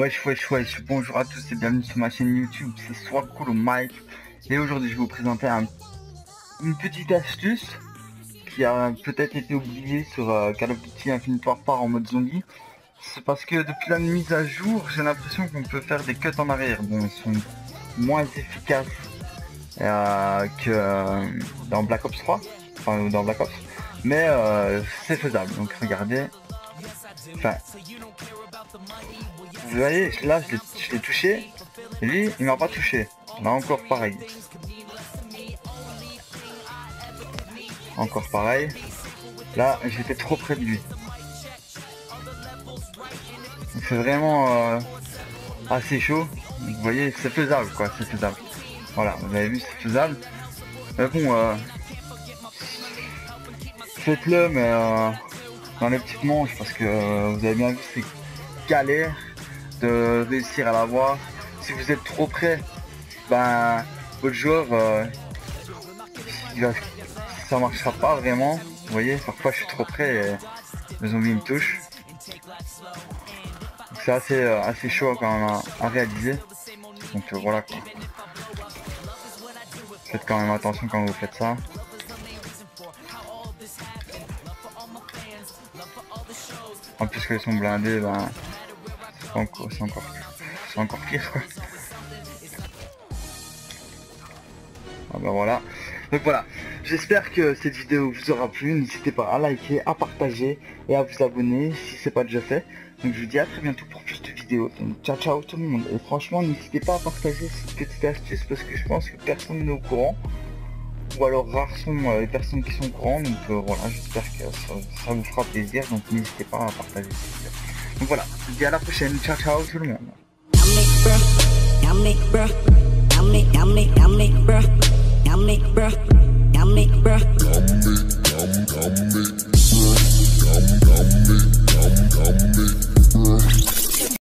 Wesh, bonjour à tous et bienvenue sur ma chaîne YouTube, c'est Soiscool Mec. Et aujourd'hui je vais vous présenter une petite astuce qui a peut-être été oubliée sur Call of Duty Infinite Warfare en mode zombie. C'est parce que depuis la mise à jour, j'ai l'impression qu'on peut faire des cuts en arrière. Bon, ils sont moins efficaces que dans Black Ops 3, enfin dans Black Ops, mais c'est faisable. Donc regardez, enfin, vous voyez, là je l'ai touché, lui il m'a pas touché, là encore pareil, là j'étais trop près de lui. C'est vraiment assez chaud, vous voyez, c'est faisable quoi, c'est faisable, voilà, vous avez vu, c'est faisable, mais bon, faites-le, mais dans les petites manches, parce que vous avez bien vu, c'est galère de réussir à l'avoir. Si vous êtes trop près, ben votre joueur ça marchera pas vraiment, vous voyez, parfois je suis trop près et le zombie me touche. C'est assez chaud quand même à réaliser, donc voilà quoi. Faites quand même attention quand vous faites ça. En plus qu'ils sont blindés, ben c'est encore pire quoi. Ah ben voilà. Donc voilà, j'espère que cette vidéo vous aura plu. N'hésitez pas à liker, à partager et à vous abonner si c'est pas déjà fait. Donc je vous dis à très bientôt pour plus de vidéos. Donc ciao tout le monde. Et franchement, n'hésitez pas à partager cette petite astuce parce que je pense que personne n'est au courant. Ou alors rares sont les personnes qui sont au courant. Donc voilà, j'espère que ça vous fera plaisir. Donc n'hésitez pas à partager. Donc voilà, je vous dis à la prochaine. Ciao tout le monde.